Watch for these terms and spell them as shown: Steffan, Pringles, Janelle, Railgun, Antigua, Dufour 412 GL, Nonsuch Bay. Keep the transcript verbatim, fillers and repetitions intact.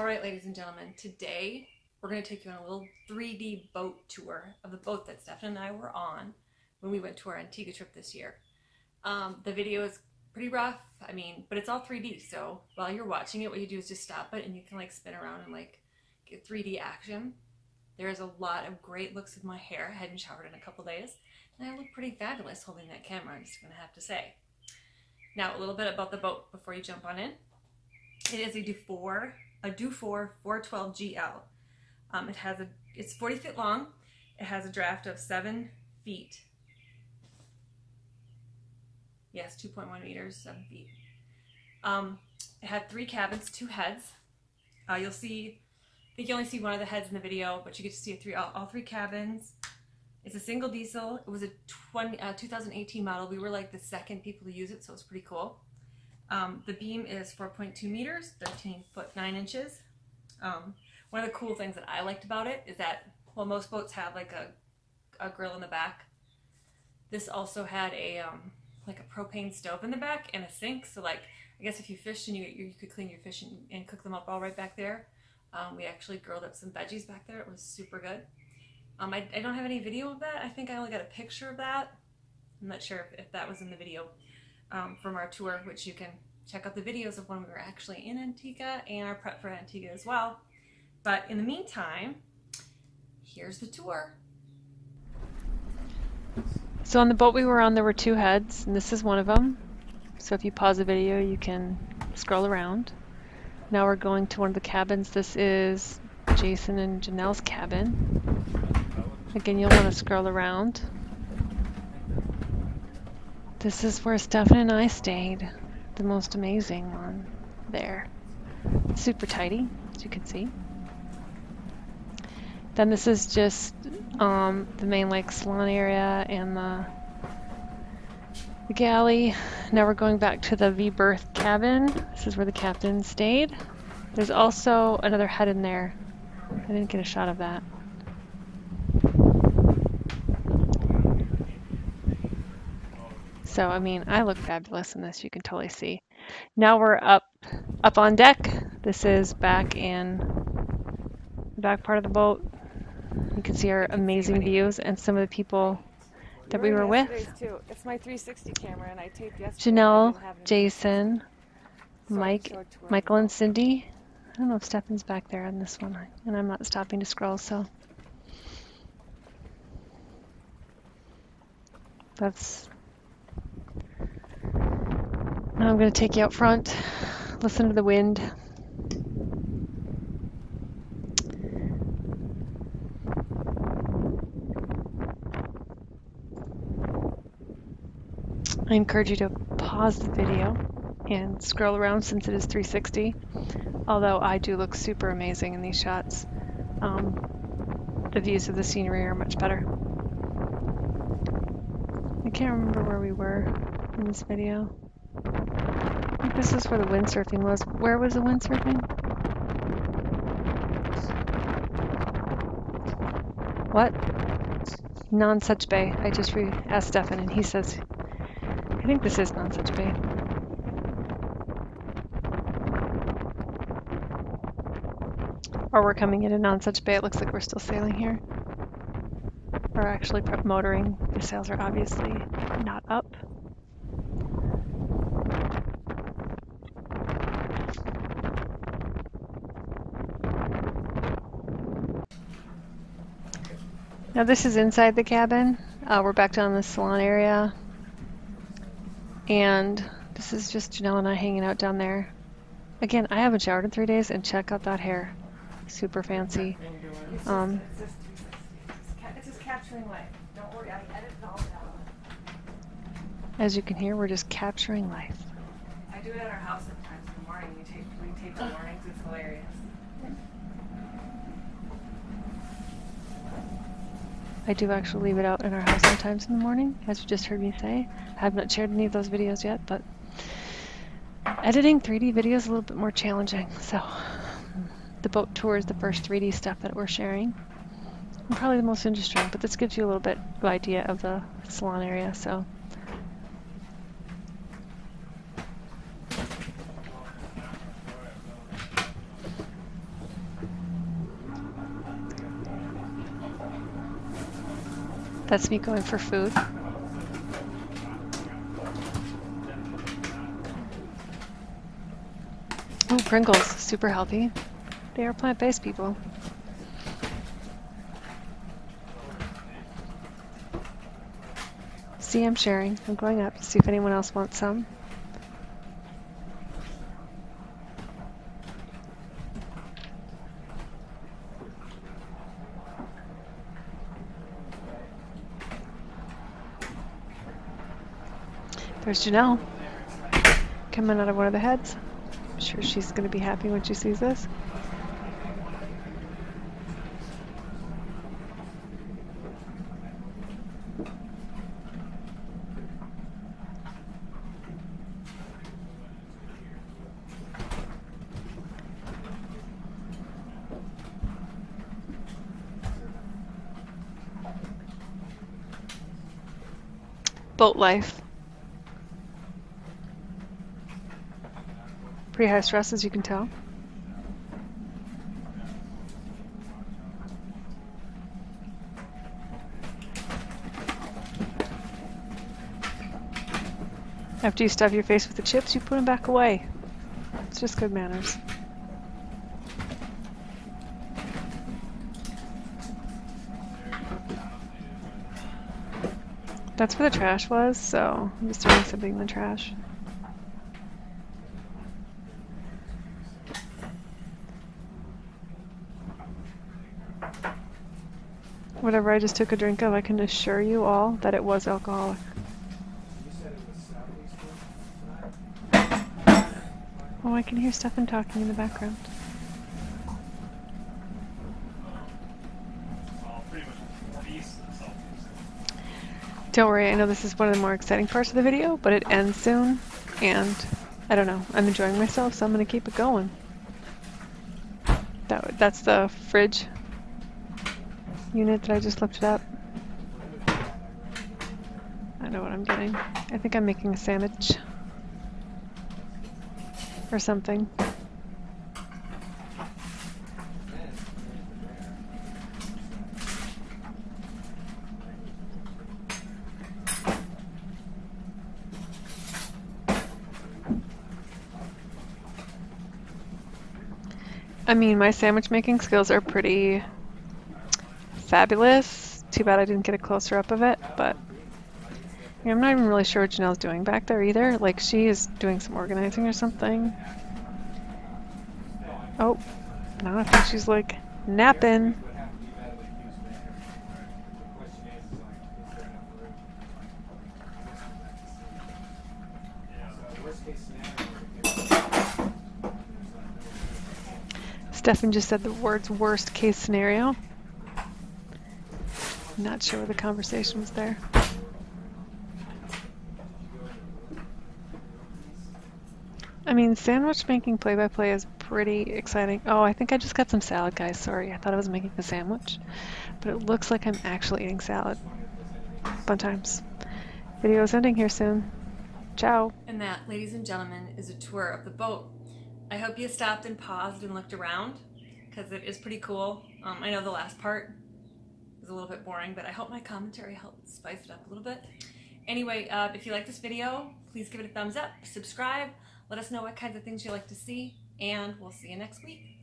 All right, ladies and gentlemen, today we're going to take you on a little three D boat tour of the boat that Steffan and I were on when we went to our Antigua trip this year. Um, the video is pretty rough, I mean, but it's all three D, so while you're watching it, what you do is just stop it and you can like spin around and like get three D action. There is a lot of great looks of my hair. I hadn't showered in a couple days, and I look pretty fabulous holding that camera, I'm just going to have to say. Now, a little bit about the boat before you jump on in. It is a Dufour, a Dufour four twelve G L. Um, it has a, it's forty feet long. It has a draft of seven feet. Yes, two point one meters, seven feet. Um, it had three cabins, two heads. Uh, you'll see, I think you only see one of the heads in the video, but you get to see a three, all, all three cabins. It's a single diesel. It was a twenty, uh, twenty eighteen model. We were like the second people to use it, so it's pretty cool. Um, the beam is four point two meters, thirteen foot nine inches. Um, one of the cool things that I liked about it is that while most boats have like a, a grill in the back, this also had a um, like a propane stove in the back and a sink. So like, I guess if you fished and you, you could clean your fish and, and cook them up all right back there. Um, we actually grilled up some veggies back there. It was super good. Um, I, I don't have any video of that. I think I only got a picture of that. I'm not sure if, if that was in the video um, from our tour, which you can check out the videos of when we were actually in Antigua and our prep for Antigua as well. But in the meantime, here's the tour. So on the boat we were on, there were two heads, and this is one of them. So if you pause the video, you can scroll around. Now we're going to one of the cabins. This is Jason and Janelle's cabin. Again, you'll want to scroll around. This is where Steffan and I stayed. The most amazing one there. Super tidy, as you can see. Then this is just um, the main like salon area and the, the galley. Now we're going back to the V berth cabin. This is where the captain stayed. There's also another head in there. I didn't get a shot of that. So, I mean, I look fabulous in this, you can totally see. Now we're up up on deck. This is back in the back part of the boat. You can see our amazing views and some of the people that we were with. It's my three sixty camera and I taped yesterday. Janelle, Jason, Mike, Michael and Cindy. I don't know if Steffan's back there on this one, and I'm not stopping to scroll, so. That's... Now I'm going to take you out front, listen to the wind. I encourage you to pause the video and scroll around since it is three sixty, although I do look super amazing in these shots. Um, the views of the scenery are much better. I can't remember where we were in this video. I think this is where the windsurfing was. Where was the windsurfing? What? Nonsuch Bay. I just re asked Steffan and he says, I think this is Nonsuch Bay. Or we're coming into Nonsuch Bay. It looks like we're still sailing here. Or actually motoring. The sails are obviously not up. Now this is inside the cabin. Uh, we're back down in the salon area. And this is just Janelle and I hanging out down there. Again, I haven't showered in three days and check out that hair. Super fancy. Um, it's, just, it's just capturing life. Don't worry, I edited all that out. As you can hear, we're just capturing life. I do it at our house sometimes in the morning. We tape, we tape the mornings, it's hilarious. I do actually leave it out in our house sometimes in the morning, as you just heard me say. I have not shared any of those videos yet, but editing three D videos is a little bit more challenging. So the boat tour is the first three D stuff that we're sharing. And probably the most interesting, but this gives you a little bit of idea of the salon area. So That's me going for food. Oh, Pringles, super healthy. They are plant-based people. See, I'm sharing. I'm going up to see if anyone else wants some. There's Janelle, coming out of one of the heads. I'm sure she's going to be happy when she sees this. Boat life. Pretty high stress, as you can tell. After you stuff your face with the chips, you put them back away. It's just good manners. That's where the trash was, so I'm just throwing something in the trash. Whatever I just took a drink of, I can assure you all that it was alcoholic. Oh, I can hear Steffan talking in the background. Don't worry, I know this is one of the more exciting parts of the video, but it ends soon, and I don't know, I'm enjoying myself, so I'm going to keep it going. That, that's the fridge unit that I just looked it up. I know what I'm getting. I think I'm making a sandwich or something. I mean, my sandwich making skills are pretty fabulous. Too bad I didn't get a closer up of it, but I'm not even really sure what Janelle's doing back there either. Like, she is doing some organizing or something. Oh, no, I think she's like napping. Steffan just said the words worst case scenario. Not sure where the conversation was there. I mean, sandwich making play by play is pretty exciting. Oh, I think I just got some salad, guys. Sorry, I thought I was making a sandwich, but it looks like I'm actually eating salad. Fun times. Video is ending here soon. Ciao. And that, ladies and gentlemen, is a tour of the boat. I hope you stopped and paused and looked around, because it is pretty cool. Um, I know the last part was a little bit boring, but I hope my commentary helped spice it up a little bit. Anyway, uh, if you like this video, please give it a thumbs up, subscribe, let us know what kinds of things you like to see, and we'll see you next week.